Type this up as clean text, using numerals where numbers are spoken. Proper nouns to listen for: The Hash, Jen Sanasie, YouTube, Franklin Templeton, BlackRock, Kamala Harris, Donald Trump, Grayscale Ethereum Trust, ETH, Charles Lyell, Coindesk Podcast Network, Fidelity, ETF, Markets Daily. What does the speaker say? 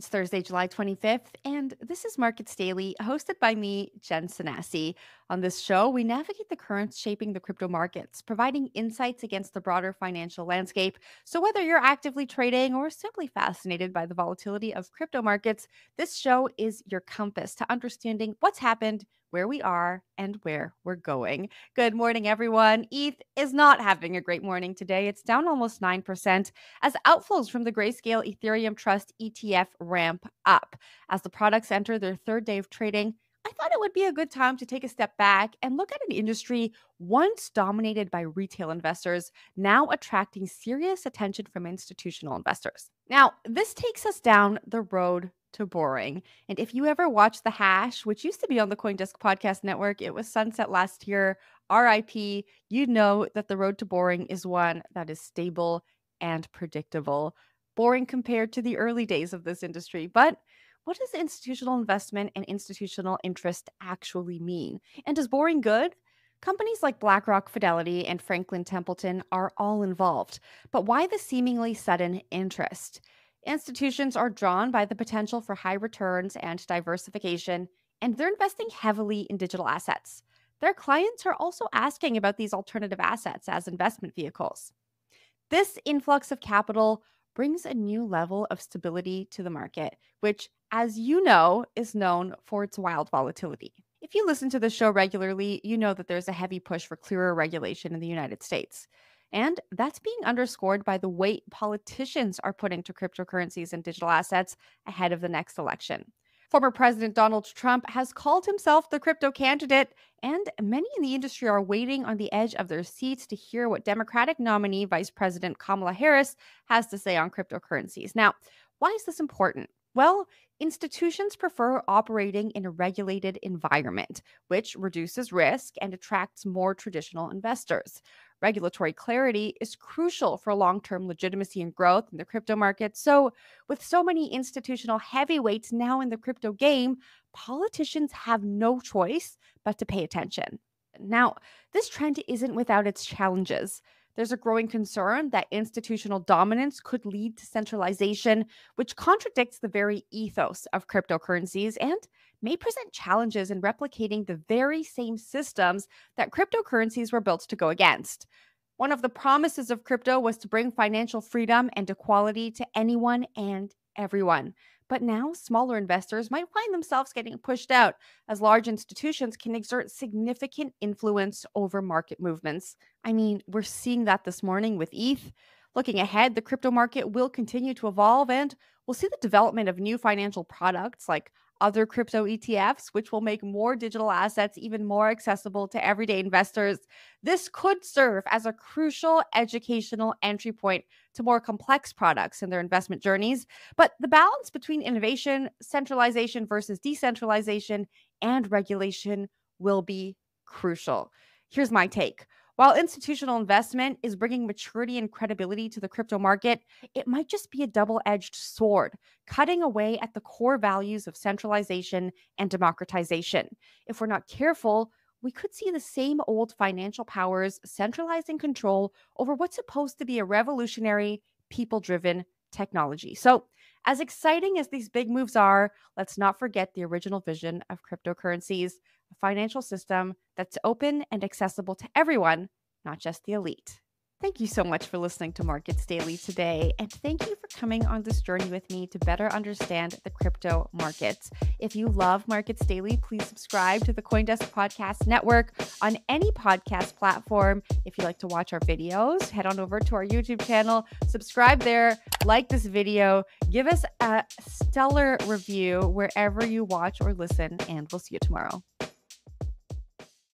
It's Thursday, July 25th, and this is Markets Daily, hosted by me, Jen Sanasie. On this show, we navigate the currents shaping the crypto markets, providing insights against the broader financial landscape. So whether you're actively trading or simply fascinated by the volatility of crypto markets, this show is your compass to understanding what's happened, where we are, and where we're going. Good morning, everyone. ETH is not having a great morning today. It's down almost 9% as outflows from the Grayscale Ethereum Trust ETF ramp up. As the products enter their third day of trading, I thought it would be a good time to take a step back and look at an industry once dominated by retail investors, now attracting serious attention from institutional investors. Now, this takes us down the road to boring. And if you ever watched The Hash, which used to be on the Coindesk Podcast Network, it was sunset last year, RIP, you'd know that the road to boring is one that is stable and predictable. Boring compared to the early days of this industry. But what does institutional investment and institutional interest actually mean? And is boring good? Companies like BlackRock, Fidelity, and Franklin Templeton are all involved. But why the seemingly sudden interest? Institutions are drawn by the potential for high returns and diversification, and they're investing heavily in digital assets. Their clients are also asking about these alternative assets as investment vehicles. This influx of capital brings a new level of stability to the market, which, as you know, is known for its wild volatility. If you listen to the show regularly, you know that there's a heavy push for clearer regulation in the United States. And that's being underscored by the weight politicians are putting to cryptocurrencies and digital assets ahead of the next election. Former President Donald Trump has called himself the crypto candidate, and many in the industry are waiting on the edge of their seats to hear what Democratic nominee Vice President Kamala Harris has to say on cryptocurrencies. Now, why is this important? Well, institutions prefer operating in a regulated environment, which reduces risk and attracts more traditional investors. Regulatory clarity is crucial for long-term legitimacy and growth in the crypto market. So, with so many institutional heavyweights now in the crypto game, politicians have no choice but to pay attention. Now, this trend isn't without its challenges. There's a growing concern that institutional dominance could lead to centralization, which contradicts the very ethos of cryptocurrencies and may present challenges in replicating the very same systems that cryptocurrencies were built to go against. One of the promises of crypto was to bring financial freedom and equality to anyone and everyone. But now, smaller investors might find themselves getting pushed out, as large institutions can exert significant influence over market movements. I mean, we're seeing that this morning with ETH. Looking ahead, the crypto market will continue to evolve, and we'll see the development of new financial products like other crypto ETFs, which will make more digital assets even more accessible to everyday investors. This could serve as a crucial educational entry point to more complex products in their investment journeys. But the balance between innovation, centralization versus decentralization, and regulation will be crucial. Here's my take. While institutional investment is bringing maturity and credibility to the crypto market, it might just be a double-edged sword, cutting away at the core values of centralization and democratization. If we're not careful, we could see the same old financial powers centralizing control over what's supposed to be a revolutionary, people-driven technology. So, as exciting as these big moves are, let's not forget the original vision of cryptocurrencies, a financial system that's open and accessible to everyone, not just the elite. Thank you so much for listening to Markets Daily today, and thank you for coming on this journey with me to better understand the crypto markets. If you love Markets Daily, please subscribe to the Coindesk Podcast Network on any podcast platform. If you like to watch our videos, head on over to our YouTube channel, subscribe there, like this video, give us a stellar review wherever you watch or listen, and we'll see you tomorrow.